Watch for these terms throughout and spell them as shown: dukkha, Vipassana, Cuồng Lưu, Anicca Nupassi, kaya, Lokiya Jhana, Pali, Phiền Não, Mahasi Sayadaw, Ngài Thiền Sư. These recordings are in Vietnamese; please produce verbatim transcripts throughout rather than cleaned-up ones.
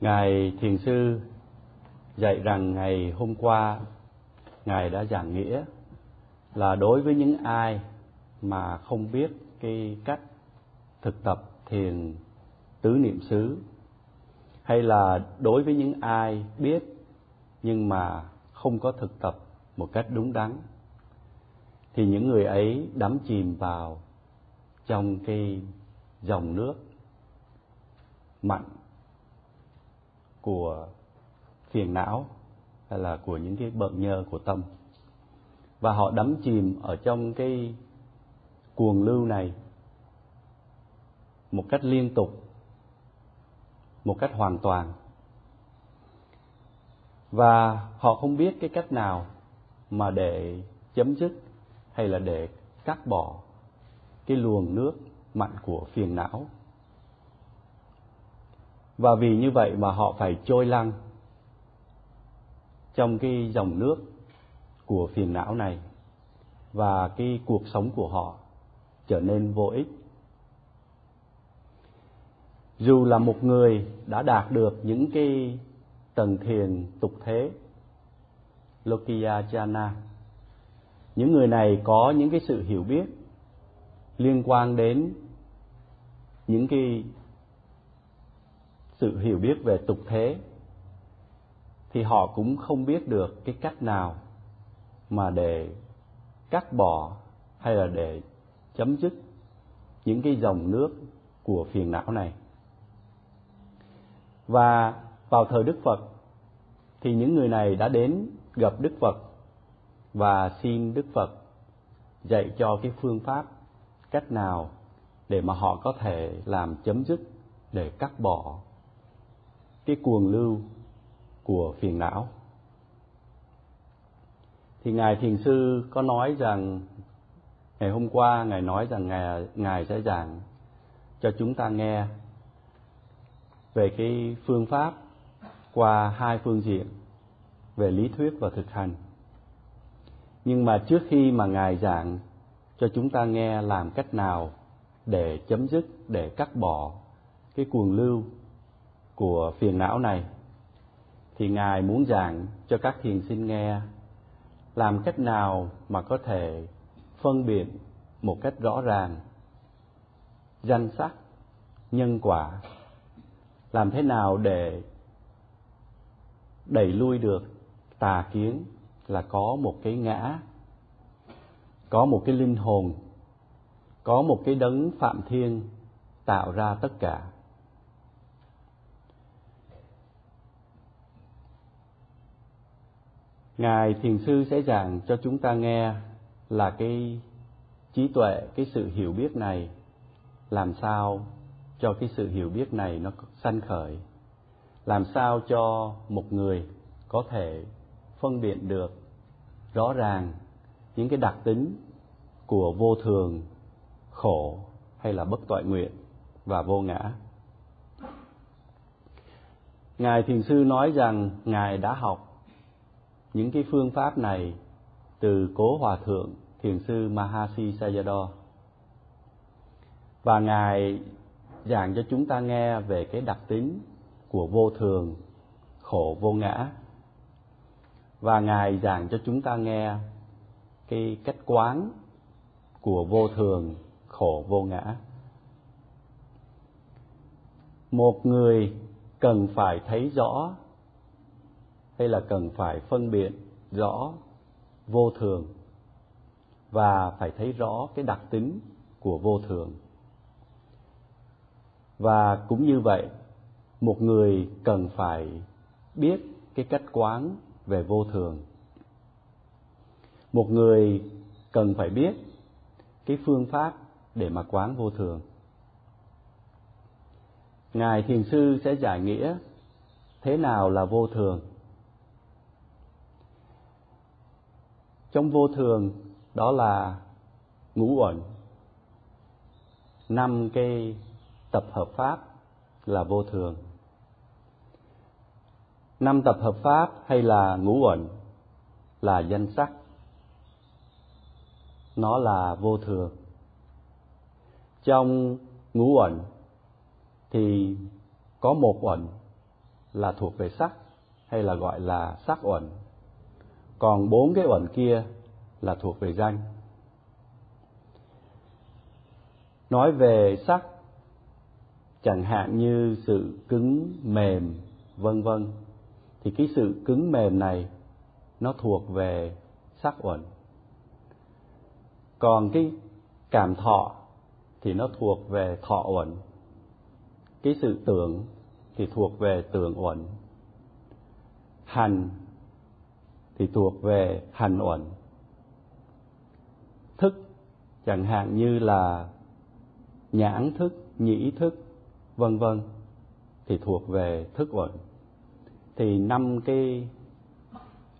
Ngài Thiền Sư dạy rằng ngày hôm qua Ngài đã giảng nghĩa là đối với những ai mà không biết cái cách thực tập thiền tứ niệm xứ, hay là đối với những ai biết nhưng mà không có thực tập một cách đúng đắn, thì những người ấy đắm chìm vào trong cái dòng nước mặn của phiền não hay là của những cái bợn nhơ của tâm, và họ đắm chìm ở trong cái cuồng lưu này một cách liên tục, một cách hoàn toàn, và họ không biết cái cách nào mà để chấm dứt hay là để cắt bỏ cái luồng nước mặn của phiền não. Và vì như vậy mà họ phải trôi lăn trong cái dòng nước của phiền não này, và cái cuộc sống của họ trở nên vô ích. Dù là một người đã đạt được những cái tầng thiền tục thế, Lokiya Jhana, những người này có những cái sự hiểu biết liên quan đến những cái sự hiểu biết về tục thế, thì họ cũng không biết được cái cách nào mà để cắt bỏ hay là để chấm dứt những cái dòng nước của phiền não này. Và vào thời Đức Phật thì những người này đã đến gặp Đức Phật và xin Đức Phật dạy cho cái phương pháp, cách nào để mà họ có thể làm chấm dứt, để cắt bỏ cái cuồng lưu của phiền não. Thì Ngài Thiền Sư có nói rằng, ngày hôm qua Ngài nói rằng Ngài, Ngài sẽ giảng cho chúng ta nghe về cái phương pháp qua hai phương diện, về lý thuyết và thực hành. Nhưng mà trước khi mà Ngài giảng cho chúng ta nghe làm cách nào để chấm dứt, để cắt bỏ cái cuồng lưu của phiền não này, thì Ngài muốn giảng cho các thiền sinh nghe làm cách nào mà có thể phân biệt một cách rõ ràng danh sắc, nhân quả, làm thế nào để đẩy lui được tà kiến là có một cái ngã, có một cái linh hồn, có một cái đấng Phạm Thiên tạo ra tất cả. Ngài Thiền Sư sẽ giảng cho chúng ta nghe là cái trí tuệ, cái sự hiểu biết này, làm sao cho cái sự hiểu biết này nó sanh khởi, làm sao cho một người có thể phân biệt được rõ ràng những cái đặc tính của vô thường, khổ hay là bất toại nguyện và vô ngã. Ngài Thiền Sư nói rằng Ngài đã học những cái phương pháp này từ Cố Hòa Thượng Thiền Sư Mahasi Sayadaw, và Ngài giảng cho chúng ta nghe về cái đặc tính của vô thường, khổ, vô ngã, và Ngài giảng cho chúng ta nghe cái cách quán của vô thường, khổ, vô ngã. Một người cần phải thấy rõ hay là cần phải phân biệt rõ vô thường, và phải thấy rõ cái đặc tính của vô thường. Và cũng như vậy, một người cần phải biết cái cách quán về vô thường. Một người cần phải biết cái phương pháp để mà quán vô thường. Ngài Thiền Sư sẽ giải nghĩa thế nào là vô thường. Trong vô thường đó là ngũ uẩn, năm cái tập hợp pháp là vô thường. Năm tập hợp pháp hay là ngũ uẩn là danh sắc, nó là vô thường. Trong ngũ uẩn thì có một uẩn là thuộc về sắc, hay là gọi là sắc uẩn. Còn bốn cái uẩn kia là thuộc về danh. Nói về sắc, chẳng hạn như sự cứng mềm, vân vân, thì cái sự cứng mềm này nó thuộc về sắc uẩn. Còn cái cảm thọ thì nó thuộc về thọ uẩn. Cái sự tưởng thì thuộc về tưởng uẩn. Hành thì thuộc về hành uẩn. Thức chẳng hạn như là nhãn thức, nhĩ thức, vân vân thì thuộc về thức uẩn. Thì năm cái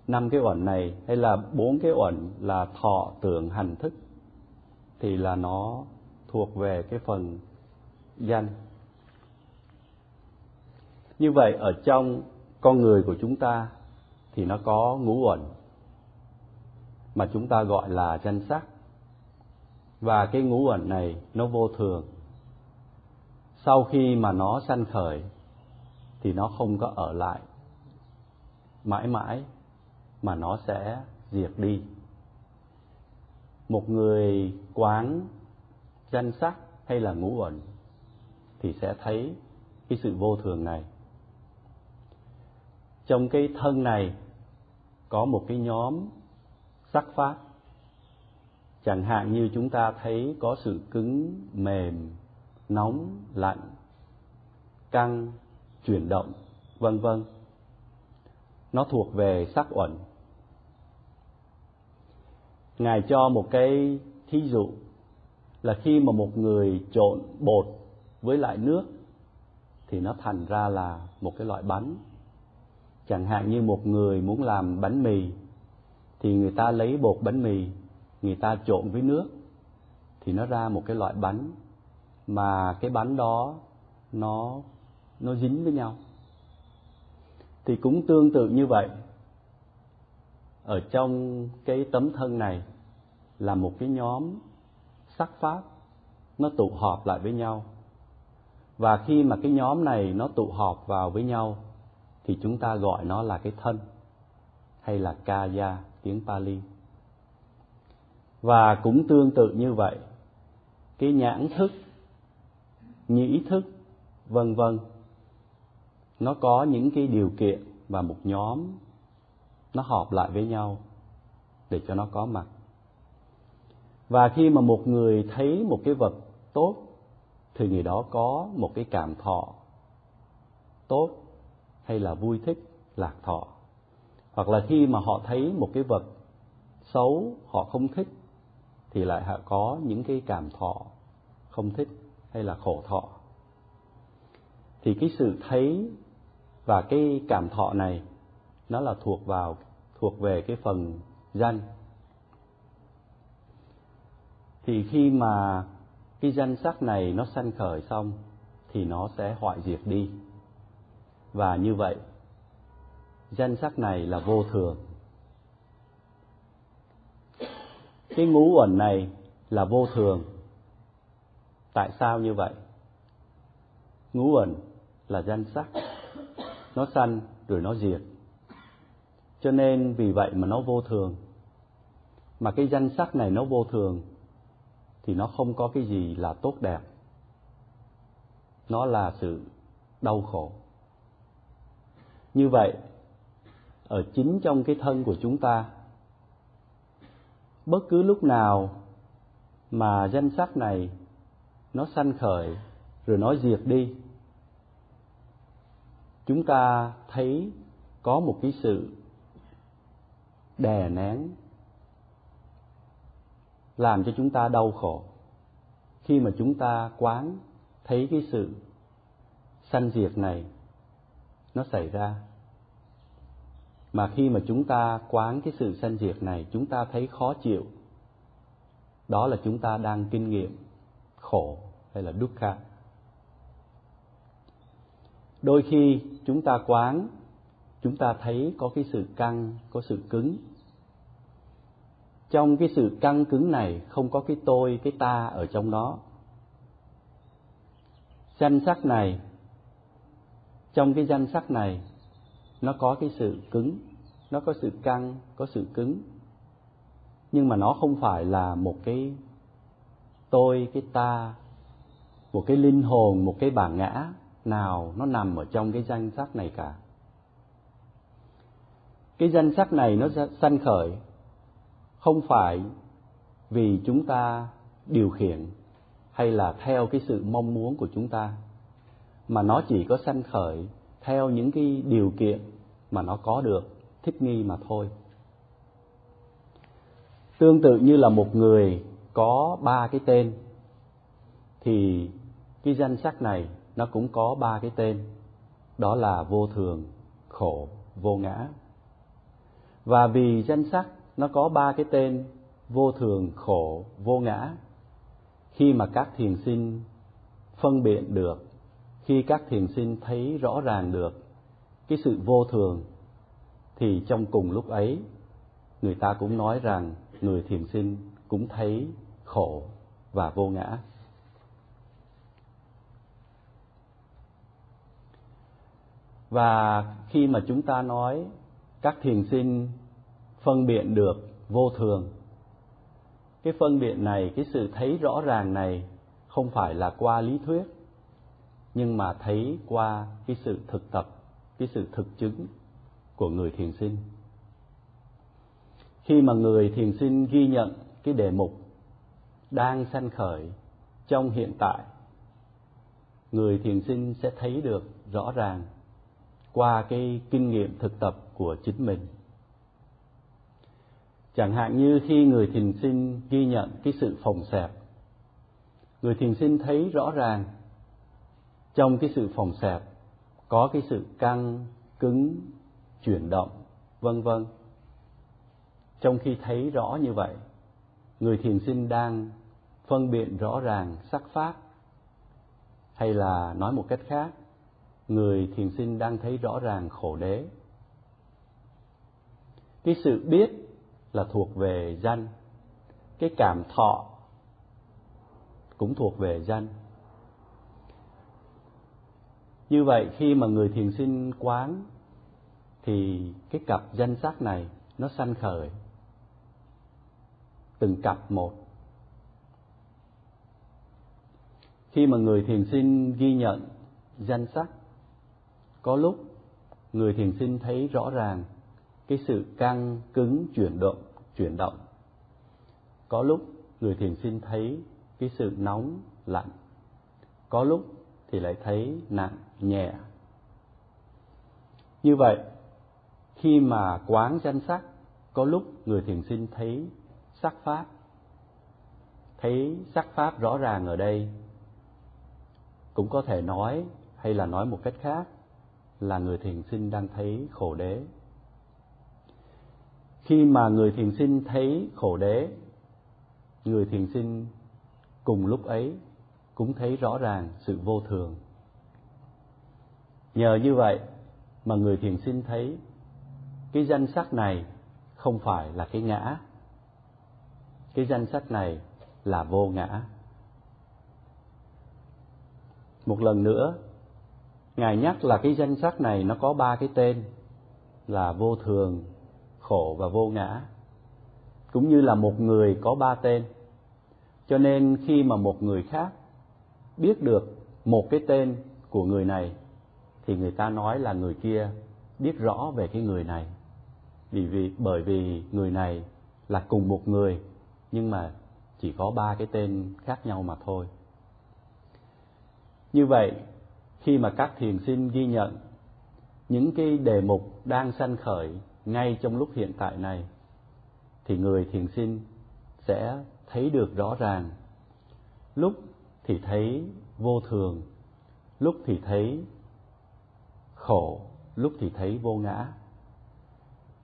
năm cái uẩn này, hay là bốn cái uẩn là thọ, tưởng, hành, thức, thì là nó thuộc về cái phần danh. Như vậy ở trong con người của chúng ta thì nó có ngũ uẩn mà chúng ta gọi là danh sắc. Và cái ngũ uẩn này nó vô thường. Sau khi mà nó sanh khởi thì nó không có ở lại mãi mãi, mà nó sẽ diệt đi. Một người quán danh sắc hay là ngũ uẩn thì sẽ thấy cái sự vô thường này. Trong cái thân này có một cái nhóm sắc pháp. Chẳng hạn như chúng ta thấy có sự cứng, mềm, nóng, lạnh, căng, chuyển động, vân vân. Nó thuộc về sắc uẩn. Ngài cho một cái thí dụ là khi mà một người trộn bột với lại nước thì nó thành ra là một cái loại bánh. Chẳng hạn như một người muốn làm bánh mì thì người ta lấy bột bánh mì, người ta trộn với nước thì nó ra một cái loại bánh, mà cái bánh đó nó nó dính với nhau. Thì cũng tương tự như vậy, ở trong cái tấm thân này là một cái nhóm sắc pháp, nó tụ họp lại với nhau. Và khi mà cái nhóm này nó tụ họp vào với nhau thì chúng ta gọi nó là cái thân, hay là kaya tiếng Pali. Và cũng tương tự như vậy, cái nhãn thức, nhĩ thức, vân vân, nó có những cái điều kiện và một nhóm nó họp lại với nhau để cho nó có mặt. Và khi mà một người thấy một cái vật tốt thì người đó có một cái cảm thọ tốt, hay là vui thích, lạc thọ. Hoặc là khi mà họ thấy một cái vật xấu, họ không thích, thì lại họ có những cái cảm thọ không thích, hay là khổ thọ. Thì cái sự thấy và cái cảm thọ này nó là thuộc vào thuộc về cái phần danh. Thì khi mà cái danh sắc này nó sanh khởi xong thì nó sẽ hoại diệt đi. Và như vậy danh sắc này là vô thường. Cái ngũ uẩn này là vô thường. Tại sao như vậy? Ngũ uẩn là danh sắc, nó sanh rồi nó diệt, cho nên vì vậy mà nó vô thường. Mà cái danh sắc này nó vô thường thì nó không có cái gì là tốt đẹp, nó là sự đau khổ. Như vậy, ở chính trong cái thân của chúng ta, bất cứ lúc nào mà danh sắc này nó sanh khởi rồi nó diệt đi, chúng ta thấy có một cái sự đè nén làm cho chúng ta đau khổ. Khi mà chúng ta quán thấy cái sự sanh diệt này nó xảy ra, mà khi mà chúng ta quán cái sự sanh diệt này chúng ta thấy khó chịu, đó là chúng ta đang kinh nghiệm khổ, hay là dukkha. Đôi khi chúng ta quán, chúng ta thấy có cái sự căng, có sự cứng. Trong cái sự căng cứng này không có cái tôi, cái ta ở trong đó. Danh sắc này trong cái danh sắc này nó có cái sự cứng, nó có sự căng, có sự cứng, nhưng mà nó không phải là một cái tôi, cái ta, một cái linh hồn, một cái bản ngã nào nó nằm ở trong cái danh sắc này cả. Cái danh sắc này nó sanh khởi không phải vì chúng ta điều khiển hay là theo cái sự mong muốn của chúng ta, mà nó chỉ có sanh khởi theo những cái điều kiện mà nó có được, thích nghi mà thôi. Tương tự như là một người có ba cái tên, thì cái danh sắc này nó cũng có ba cái tên, đó là vô thường, khổ, vô ngã. Và vì danh sắc nó có ba cái tên vô thường, khổ, vô ngã, khi mà các thiền sinh phân biệt được, khi các thiền sinh thấy rõ ràng được cái sự vô thường, thì trong cùng lúc ấy người ta cũng nói rằng người thiền sinh cũng thấy khổ và vô ngã. Và khi mà chúng ta nói các thiền sinh phân biện được vô thường, cái phân biện này, cái sự thấy rõ ràng này không phải là qua lý thuyết, nhưng mà thấy qua cái sự thực tập, cái sự thực chứng của người thiền sinh. Khi mà người thiền sinh ghi nhận cái đề mục đang sanh khởi trong hiện tại, người thiền sinh sẽ thấy được rõ ràng qua cái kinh nghiệm thực tập của chính mình. Chẳng hạn như khi người thiền sinh ghi nhận cái sự phồng xẹp, người thiền sinh thấy rõ ràng trong cái sự phồng xẹp có cái sự căng, cứng, chuyển động, vân vân. Trong khi thấy rõ như vậy, người thiền sinh đang phân biệt rõ ràng sắc pháp, hay là nói một cách khác, người thiền sinh đang thấy rõ ràng khổ đế. Cái sự biết là thuộc về danh, cái cảm thọ cũng thuộc về danh. Như vậy khi mà người thiền sinh quán thì cái cặp danh sắc này nó sanh khởi từng cặp một. Khi mà người thiền sinh ghi nhận danh sắc, có lúc người thiền sinh thấy rõ ràng cái sự căng, cứng, chuyển động, chuyển động. Có lúc người thiền sinh thấy cái sự nóng, lạnh. Có lúc thì lại thấy nặng, nhẹ. Như vậy, khi mà quán danh sắc, có lúc người thiền sinh thấy sắc pháp. Thấy sắc pháp rõ ràng ở đây cũng có thể nói, hay là nói một cách khác, là người thiền sinh đang thấy khổ đế. Khi mà người thiền sinh thấy khổ đế, người thiền sinh cùng lúc ấy cũng thấy rõ ràng sự vô thường. Nhờ như vậy mà người thiền sinh thấy cái danh sắc này không phải là cái ngã, cái danh sắc này là vô ngã. Một lần nữa, Ngài nhắc là cái danh sắc này nó có ba cái tên là vô thường, khổ và vô ngã, cũng như là một người có ba tên. Cho nên khi mà một người khác biết được một cái tên của người này, thì người ta nói là người kia biết rõ về cái người này, vì vì bởi vì người này là cùng một người nhưng mà chỉ có ba cái tên khác nhau mà thôi. Như vậy, khi mà các thiền sinh ghi nhận những cái đề mục đang sanh khởi ngay trong lúc hiện tại này, thì người thiền sinh sẽ thấy được rõ ràng, lúc thì thấy vô thường, lúc thì thấy khổ, lúc thì thấy vô ngã.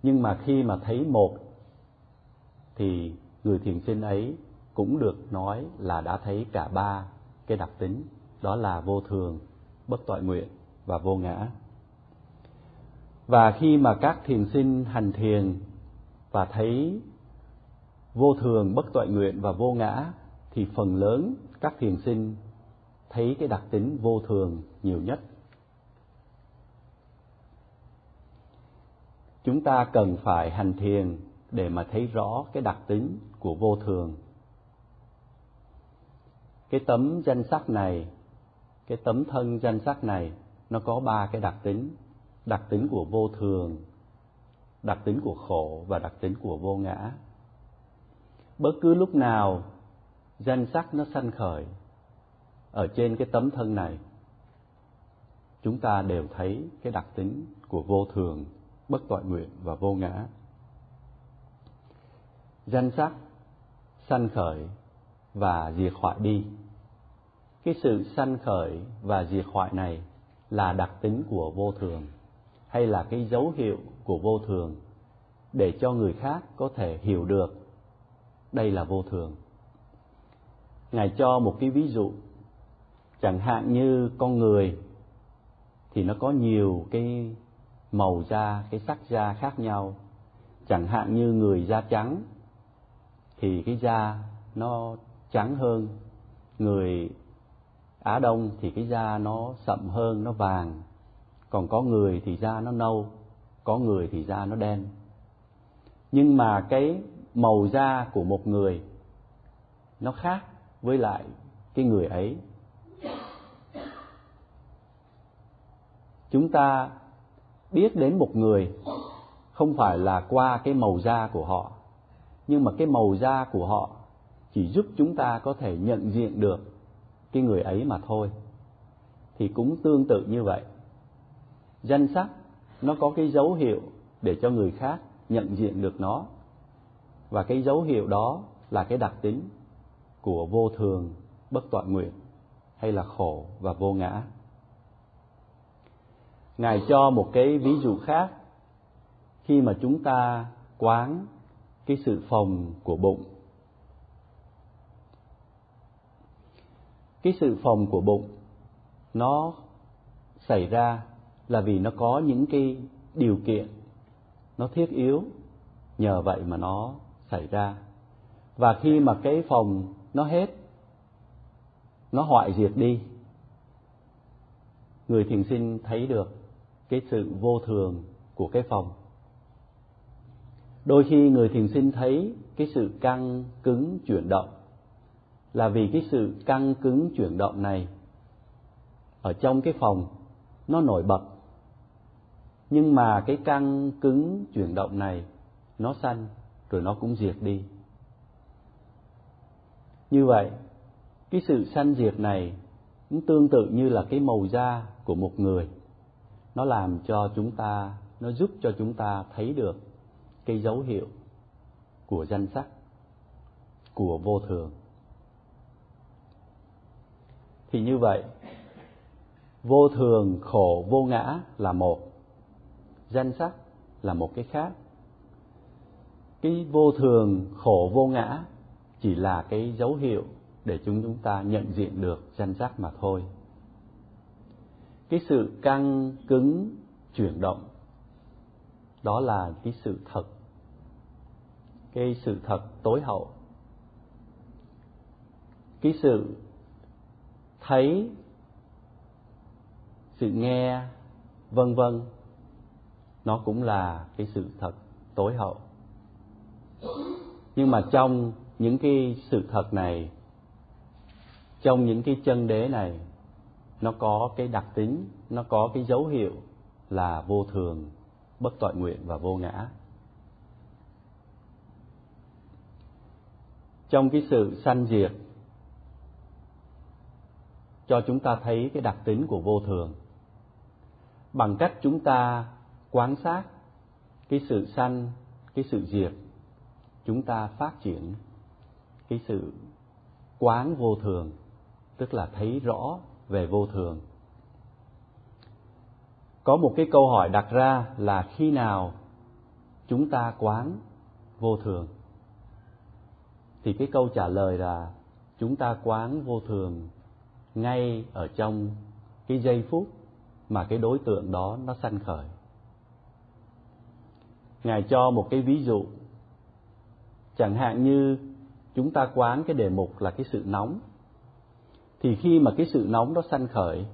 Nhưng mà khi mà thấy một, thì người thiền sinh ấy cũng được nói là đã thấy cả ba cái đặc tính, đó là vô thường, bất toại nguyện và vô ngã. Và khi mà các thiền sinh hành thiền và thấy vô thường, bất toại nguyện và vô ngã, thì phần lớn các thiền sinh thấy cái đặc tính vô thường nhiều nhất. Chúng ta cần phải hành thiền để mà thấy rõ cái đặc tính của vô thường. Cái tấm danh sắc này, cái tấm thân danh sắc này, nó có ba cái đặc tính: đặc tính của vô thường, đặc tính của khổ và đặc tính của vô ngã. Bất cứ lúc nào danh sắc nó sanh khởi ở trên cái tấm thân này, chúng ta đều thấy cái đặc tính của vô thường, bất toại nguyện và vô ngã. Danh sắc sanh khởi và diệt hoại đi. Cái sự sanh khởi và diệt hoại này là đặc tính của vô thường, hay là cái dấu hiệu của vô thường, để cho người khác có thể hiểu được đây là vô thường. Ngài cho một cái ví dụ, chẳng hạn như con người thì nó có nhiều cái màu da, cái sắc da khác nhau. Chẳng hạn như người da trắng thì cái da nó trắng hơn, người Á Đông thì cái da nó sậm hơn, nó vàng, còn có người thì da nó nâu, có người thì da nó đen. Nhưng mà cái màu da của một người nó khác với lại cái người ấy. Chúng ta biết đến một người không phải là qua cái màu da của họ, nhưng mà cái màu da của họ chỉ giúp chúng ta có thể nhận diện được cái người ấy mà thôi. Thì cũng tương tự như vậy, danh sắc nó có cái dấu hiệu để cho người khác nhận diện được nó, và cái dấu hiệu đó là cái đặc tính của vô thường, bất toại nguyện, hay là khổ và vô ngã. Ngài cho một cái ví dụ khác, khi mà chúng ta quán cái sự phồng của bụng. Cái sự phồng của bụng nó xảy ra là vì nó có những cái điều kiện nó thiết yếu, nhờ vậy mà nó xảy ra. Và khi mà cái phồng nó hết, nó hoại diệt đi, người thiền sinh thấy được cái sự vô thường của cái phồng. Đôi khi người thiền sinh thấy cái sự căng cứng chuyển động, là vì cái sự căng cứng chuyển động này ở trong cái phòng nó nổi bật, nhưng mà cái căng cứng chuyển động này nó sanh rồi nó cũng diệt đi. Như vậy, cái sự sanh diệt này cũng tương tự như là cái màu da của một người, nó làm cho chúng ta, nó giúp cho chúng ta thấy được cái dấu hiệu của danh sắc, của vô thường. Thì như vậy, vô thường, khổ, vô ngã là một, danh sắc là một cái khác. Cái vô thường, khổ, vô ngã chỉ là cái dấu hiệu để chúng ta nhận diện được danh sắc mà thôi. Cái sự căng cứng chuyển động đó là cái sự thật, cái sự thật tối hậu. Cái sự thấy, sự nghe, vân vân, nó cũng là cái sự thật tối hậu. Nhưng mà trong những cái sự thật này, trong những cái chân đế này, nó có cái đặc tính, nó có cái dấu hiệu là vô thường, bất toại nguyện và vô ngã. Trong cái sự sanh diệt cho chúng ta thấy cái đặc tính của vô thường, bằng cách chúng ta quan sát cái sự sanh, cái sự diệt, chúng ta phát triển cái sự quán vô thường, tức là thấy rõ về vô thường. Có một cái câu hỏi đặt ra là khi nào chúng ta quán vô thường? Thì cái câu trả lời là chúng ta quán vô thường ngay ở trong cái giây phút mà cái đối tượng đó nó sanh khởi. Ngài cho một cái ví dụ, chẳng hạn như chúng ta quán cái đề mục là cái sự nóng, thì khi mà cái sự nóng đó sanh khởi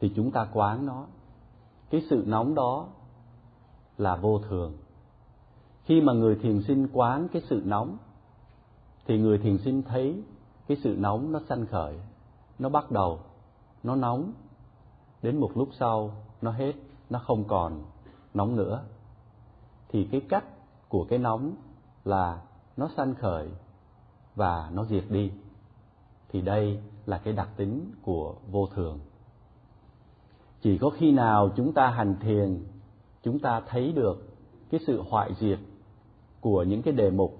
thì chúng ta quán nó. Cái sự nóng đó là vô thường. Khi mà người thiền sinh quán cái sự nóng, thì người thiền sinh thấy cái sự nóng nó sanh khởi, nó bắt đầu, nó nóng, đến một lúc sau nó hết, nó không còn nóng nữa. Thì cái cách của cái nóng là nó sanh khởi và nó diệt đi. Thì đây là cái đặc tính của vô thường. Chỉ có khi nào chúng ta hành thiền, chúng ta thấy được cái sự hoại diệt của những cái đề mục,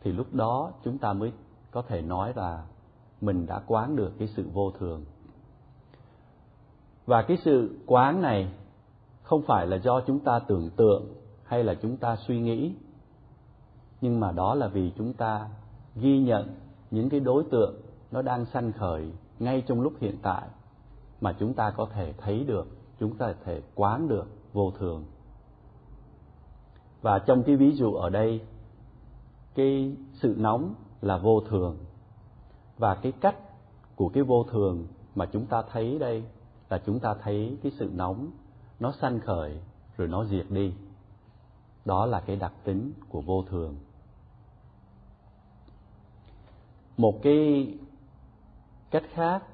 thì lúc đó chúng ta mới có thể nói là mình đã quán được cái sự vô thường. Và cái sự quán này không phải là do chúng ta tưởng tượng hay là chúng ta suy nghĩ, nhưng mà đó là vì chúng ta ghi nhận những cái đối tượng nó đang sanh khởi ngay trong lúc hiện tại mà chúng ta có thể thấy được, chúng ta có thể quán được vô thường. Và trong cái ví dụ ở đây, cái sự nóng là vô thường, và cái cách của cái vô thường mà chúng ta thấy đây là chúng ta thấy cái sự nóng nó sanh khởi rồi nó diệt đi. Đó là cái đặc tính của vô thường. Một cái cách khác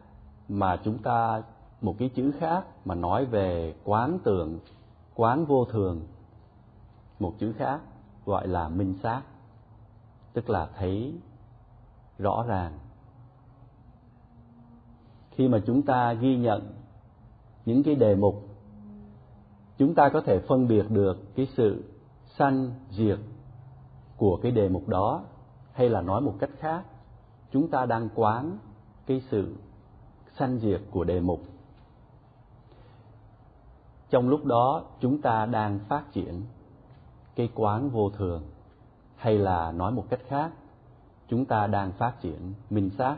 mà chúng ta, một cái chữ khác mà nói về quán tưởng, quán vô thường, một chữ khác gọi là minh sát, tức là thấy rõ ràng. Khi mà chúng ta ghi nhận những cái đề mục, chúng ta có thể phân biệt được cái sự sanh diệt của cái đề mục đó, hay là nói một cách khác, chúng ta đang quán cái sự sanh diệt của đề mục. Trong lúc đó chúng ta đang phát triển cái quán vô thường, hay là nói một cách khác, chúng ta đang phát triển minh sát.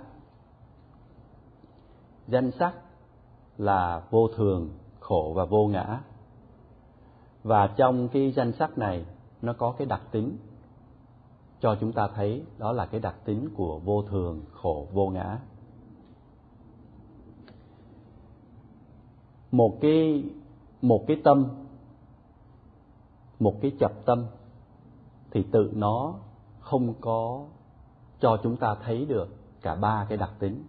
Danh sắc là vô thường, khổ và vô ngã. Và trong cái danh sắc này nó có cái đặc tính cho chúng ta thấy, đó là cái đặc tính của vô thường, khổ, vô ngã. Một cái, một cái tâm, một cái chập tâm thì tự nó không có cho chúng ta thấy được cả ba cái đặc tính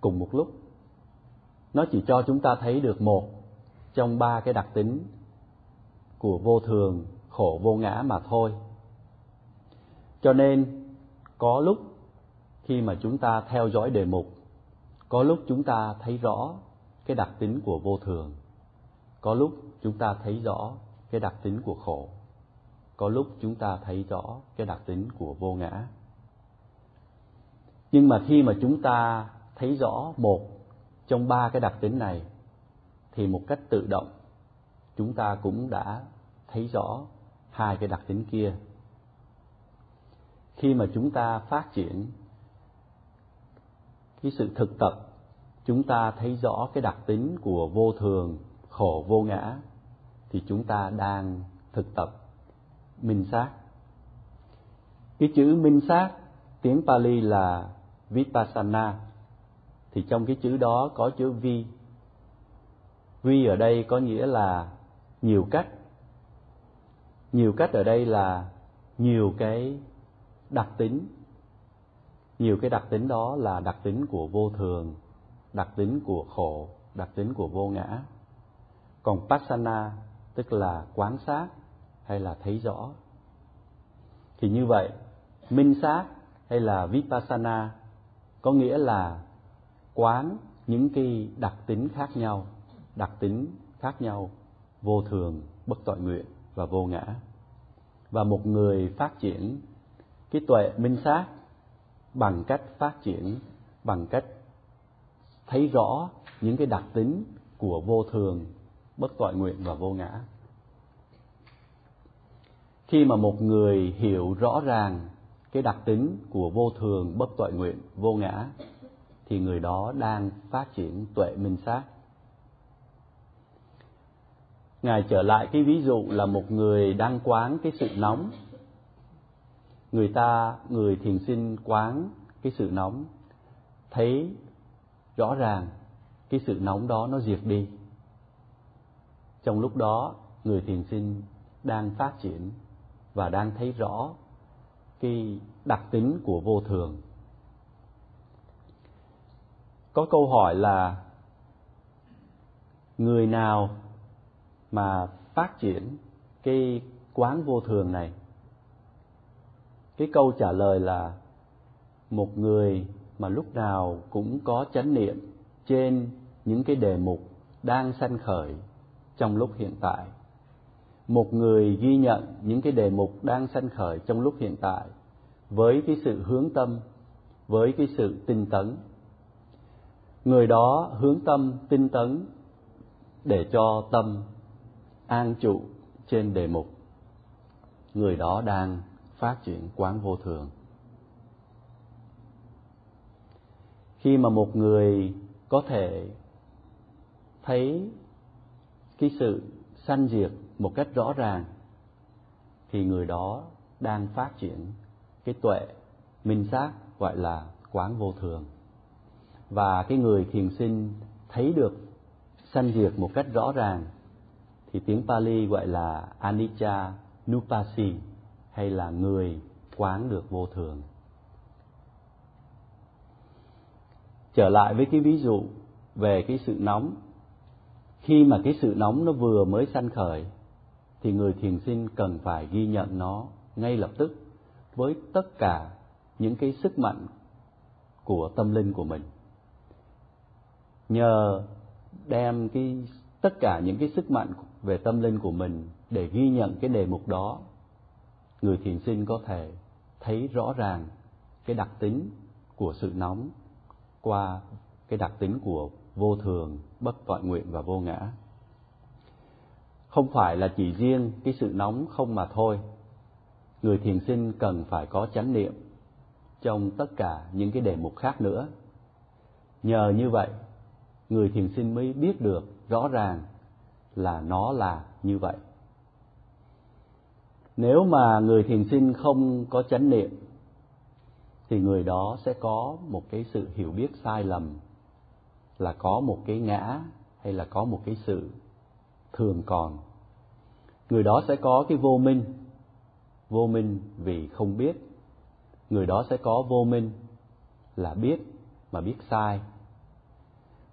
cùng một lúc. Nó chỉ cho chúng ta thấy được một trong ba cái đặc tính của vô thường, khổ, vô ngã mà thôi. Cho nên có lúc khi mà chúng ta theo dõi đề mục, có lúc chúng ta thấy rõ cái đặc tính của vô thường, có lúc chúng ta thấy rõ cái đặc tính của khổ, có lúc chúng ta thấy rõ cái đặc tính của vô ngã. Nhưng mà khi mà chúng ta thấy rõ một trong ba cái đặc tính này, thì một cách tự động chúng ta cũng đã thấy rõ hai cái đặc tính kia. Khi mà chúng ta phát triển cái sự thực tập, chúng ta thấy rõ cái đặc tính của vô thường, khổ, vô ngã, thì chúng ta đang thực tập minh sát. Cái chữ minh sát tiếng Pali là Vipassana, thì trong cái chữ đó có chữ vi. Vi ở đây có nghĩa là nhiều cách. Nhiều cách ở đây là nhiều cái đặc tính. Nhiều cái đặc tính đó là đặc tính của vô thường, đặc tính của khổ, đặc tính của vô ngã. Còn Passana tức là quán sát hay là thấy rõ. Thì như vậy, minh sát hay là Vipassana có nghĩa là quán những cái đặc tính khác nhau, đặc tính khác nhau, vô thường, bất tội nguyện và vô ngã. Và một người phát triển cái tuệ minh sát bằng cách phát triển, bằng cách thấy rõ những cái đặc tính của vô thường, bất tội nguyện và vô ngã. Khi mà một người hiểu rõ ràng cái đặc tính của vô thường, bất tội nguyện, vô ngã, thì người đó đang phát triển tuệ minh sát. Ngài trở lại cái ví dụ là một người đang quán cái sự nóng. Người ta, người thiền sinh quán cái sự nóng, thấy rõ ràng cái sự nóng đó nó diệt đi. Trong lúc đó người thiền sinh đang phát triển và đang thấy rõ cái đặc tính của vô thường. Có câu hỏi là người nào mà phát triển cái quán vô thường này? Cái câu trả lời là một người mà lúc nào cũng có chánh niệm trên những cái đề mục đang sanh khởi trong lúc hiện tại. Một người ghi nhận những cái đề mục đang sanh khởi trong lúc hiện tại với cái sự hướng tâm, với cái sự tinh tấn. Người đó hướng tâm, tinh tấn để cho tâm an trụ trên đề mục. Người đó đang phát triển quán vô thường. Khi mà một người có thể thấy cái sự sanh diệt một cách rõ ràng, thì người đó đang phát triển cái tuệ minh sát gọi là quán vô thường. Và cái người thiền sinh thấy được sanh diệt một cách rõ ràng thì tiếng Pali gọi là Anicca Nupassi, hay là người quán được vô thường. Trở lại với cái ví dụ về cái sự nóng, khi mà cái sự nóng nó vừa mới sanh khởi thì người thiền sinh cần phải ghi nhận nó ngay lập tức với tất cả những cái sức mạnh của tâm linh của mình. Nhờ đem cái tất cả những cái sức mạnh về tâm linh của mình để ghi nhận cái đề mục đó, người thiền sinh có thể thấy rõ ràng cái đặc tính của sự nóng qua cái đặc tính của vô thường, bất toại nguyện và vô ngã. Không phải là chỉ riêng cái sự nóng không mà thôi. Người thiền sinh cần phải có chánh niệm trong tất cả những cái đề mục khác nữa. Nhờ như vậy, người thiền sinh mới biết được rõ ràng là nó là như vậy. Nếu mà người thiền sinh không có chánh niệm thì người đó sẽ có một cái sự hiểu biết sai lầm, là có một cái ngã hay là có một cái sự thường còn. Người đó sẽ có cái vô minh, vô minh vì không biết. Người đó sẽ có vô minh là biết mà biết sai.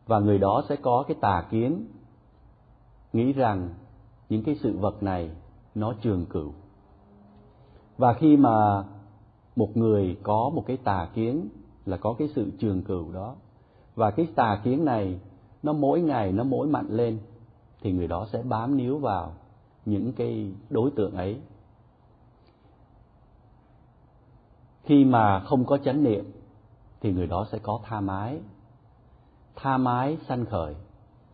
Và người đó sẽ có cái tà kiến, nghĩ rằng những cái sự vật này nó trường cửu. Và khi mà một người có một cái tà kiến là có cái sự trường cửu đó, và cái tà kiến này nó mỗi ngày nó mỗi mạnh lên, thì người đó sẽ bám níu vào những cái đối tượng ấy. Khi mà không có chánh niệm thì người đó sẽ có tha mái. Tha mái sanh khởi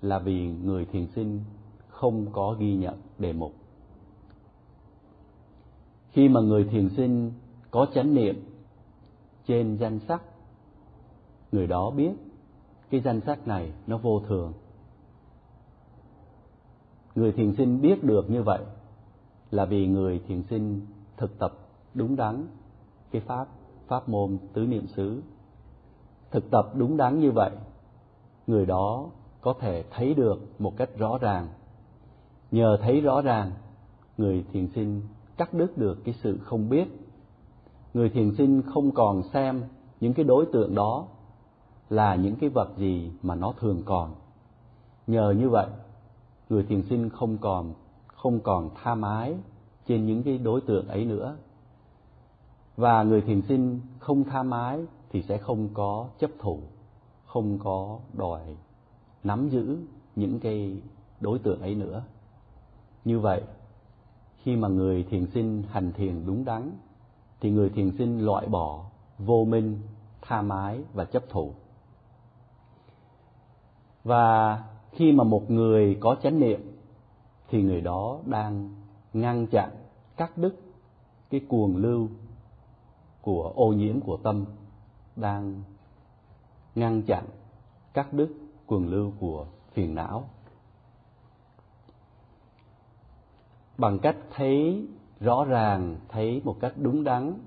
là vì người thiền sinh không có ghi nhận đề mục. Khi mà người thiền sinh có chánh niệm trên danh sắc, người đó biết cái danh sắc này nó vô thường. Người thiền sinh biết được như vậy là vì người thiền sinh thực tập đúng đắn cái pháp pháp môn tứ niệm xứ. Thực tập đúng đắn như vậy, người đó có thể thấy được một cách rõ ràng. Nhờ thấy rõ ràng, người thiền sinh cắt đứt được cái sự không biết. Người thiền sinh không còn xem những cái đối tượng đó là những cái vật gì mà nó thường còn. Nhờ như vậy, người thiền sinh không còn không còn tha mái trên những cái đối tượng ấy nữa. Và người thiền sinh không tha mái thì sẽ không có chấp thủ, không có đòi nắm giữ những cái đối tượng ấy nữa. Như vậy, khi mà người thiền sinh hành thiền đúng đắn thì người thiền sinh loại bỏ vô minh, tha mái và chấp thủ. Và khi mà một người có chánh niệm thì người đó đang ngăn chặn, cắt đứt cái cuồng lưu của ô nhiễm của tâm, đang ngăn chặn, cắt đứt cuồng lưu của phiền não. Bằng cách thấy rõ ràng, thấy một cách đúng đắn,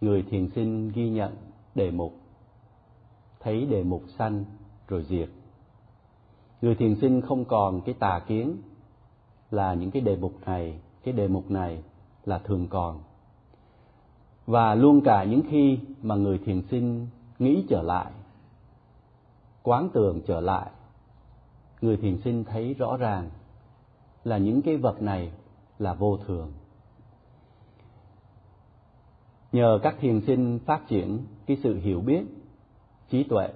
người thiền sinh ghi nhận đề mục, thấy đề mục sanh rồi diệt. Người thiền sinh không còn cái tà kiến, là những cái đề mục này, cái đề mục này là thường còn. Và luôn cả những khi mà người thiền sinh nghĩ trở lại, quán tưởng trở lại, người thiền sinh thấy rõ ràng là những cái vật này là vô thường. Nhờ các thiền sinh phát triển cái sự hiểu biết, trí tuệ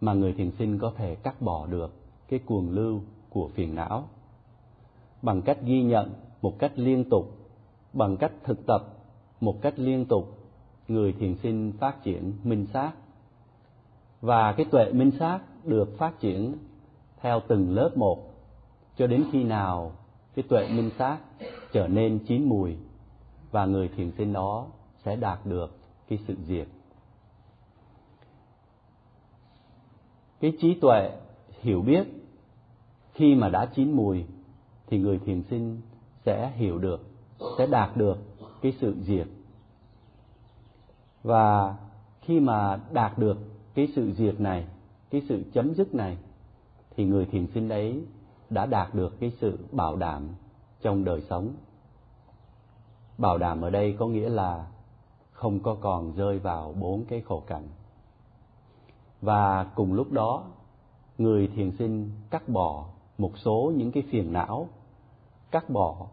mà người thiền sinh có thể cắt bỏ được cái cuồng lưu của phiền não bằng cách ghi nhận một cách liên tục, bằng cách thực tập một cách liên tục. Người thiền sinh phát triển minh sát, và cái tuệ minh sát được phát triển theo từng lớp một cho đến khi nào cái tuệ minh sát trở nên chín mùi, và người thiền sinh đó sẽ đạt được cái sự diệt. Cái trí tuệ hiểu biết khi mà đã chín mùi thì người thiền sinh sẽ hiểu được, sẽ đạt được cái sự diệt. Và khi mà đạt được cái sự diệt này, cái sự chấm dứt này, thì người thiền sinh đấy đã đạt được cái sự bảo đảm trong đời sống. Bảo đảm ở đây có nghĩa là không có còn rơi vào bốn cái khổ cảnh. Và cùng lúc đó, người thiền sinh cắt bỏ một số những cái phiền não, cắt bỏ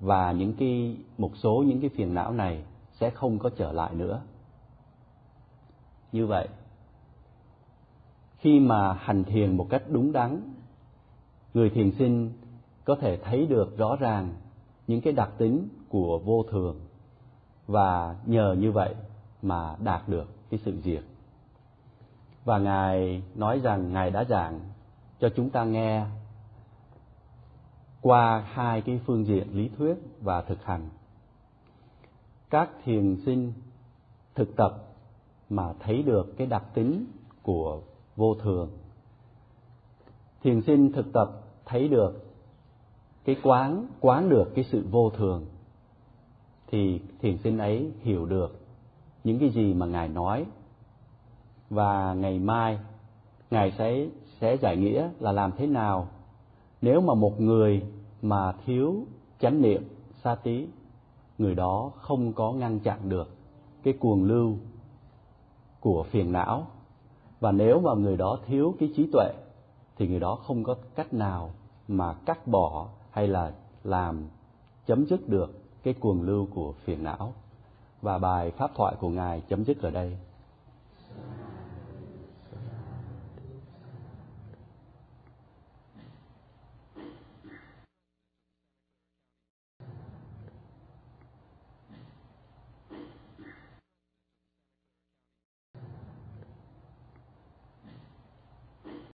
và những cái một số những cái phiền não này sẽ không có trở lại nữa. Như vậy, khi mà hành thiền một cách đúng đắn, người thiền sinh có thể thấy được rõ ràng những cái đặc tính của vô thường, và nhờ như vậy mà đạt được cái sự diệt. Và Ngài nói rằng Ngài đã giảng cho chúng ta nghe qua hai cái phương diện lý thuyết và thực hành. Các thiền sinh thực tập mà thấy được cái đặc tính của vô thường. Thiền sinh thực tập thấy được cái quán, quán được cái sự vô thường, thì thiền sinh ấy hiểu được những cái gì mà Ngài nói. Và ngày mai, Ngài sẽ, sẽ giải nghĩa là làm thế nào nếu mà một người mà thiếu chánh niệm, sa tí, người đó không có ngăn chặn được cái cuồng lưu của phiền não. Và nếu mà người đó thiếu cái trí tuệ, thì người đó không có cách nào mà cắt bỏ hay là làm chấm dứt được cái cuồng lưu của phiền não. Và bài pháp thoại của Ngài chấm dứt ở đây.